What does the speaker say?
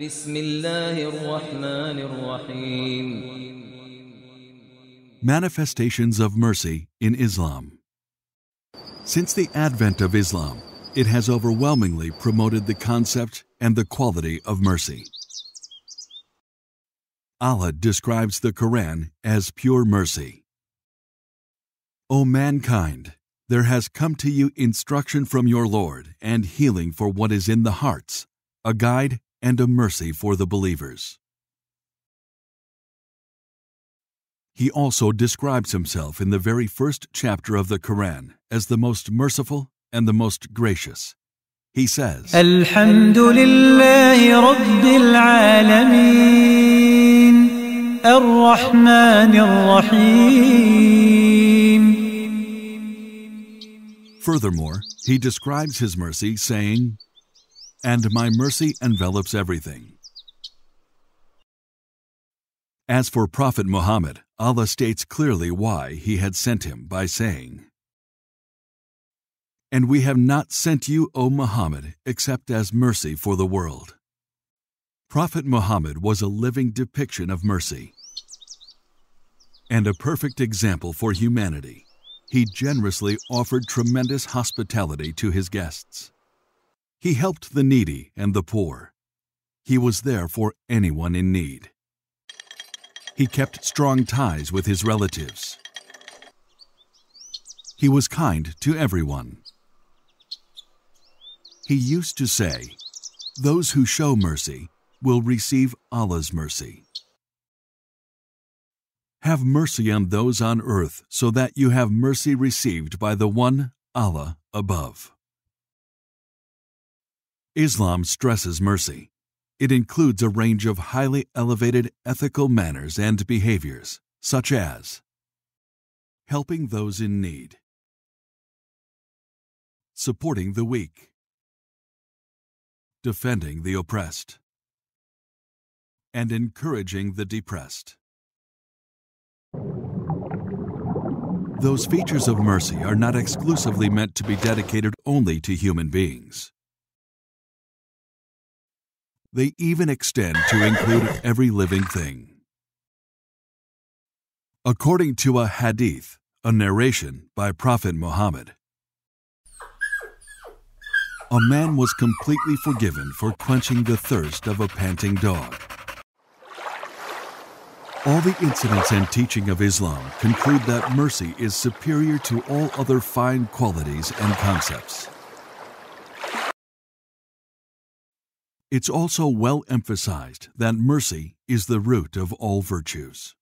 Bismillahir Rahmanir Rahim. Manifestations of mercy in Islam. Since the advent of Islam, it has overwhelmingly promoted the concept and the quality of mercy. Allah describes the Quran as pure mercy. O mankind, there has come to you instruction from your Lord and healing for what is in the hearts, a guide and a mercy for the believers. He also describes himself in the very first chapter of the Quran as the most merciful and the most gracious. He says, Alhamdulillahi Rabbil Alameen, Ar-Rahmanir Rahim. Furthermore, he describes his mercy saying, "And my mercy envelops everything." As for Prophet Muhammad, Allah states clearly why He had sent him by saying, "And we have not sent you, O Muhammad, except as mercy for the world." Prophet Muhammad was a living depiction of mercy and a perfect example for humanity. He generously offered tremendous hospitality to his guests. He helped the needy and the poor. He was there for anyone in need. He kept strong ties with his relatives. He was kind to everyone. He used to say, "Those who show mercy will receive Allah's mercy." Have mercy on those on earth so that you have mercy received by the one, Allah, above. Islam stresses mercy. It includes a range of highly elevated ethical manners and behaviors, such as helping those in need, supporting the weak, defending the oppressed, and encouraging the depressed. Those features of mercy are not exclusively meant to be dedicated only to human beings. They even extend to include every living thing. According to a hadith, a narration by Prophet Muhammad, a man was completely forgiven for quenching the thirst of a panting dog. All the incidents and teaching of Islam conclude that mercy is superior to all other fine qualities and concepts. It's also well emphasized that mercy is the root of all virtues.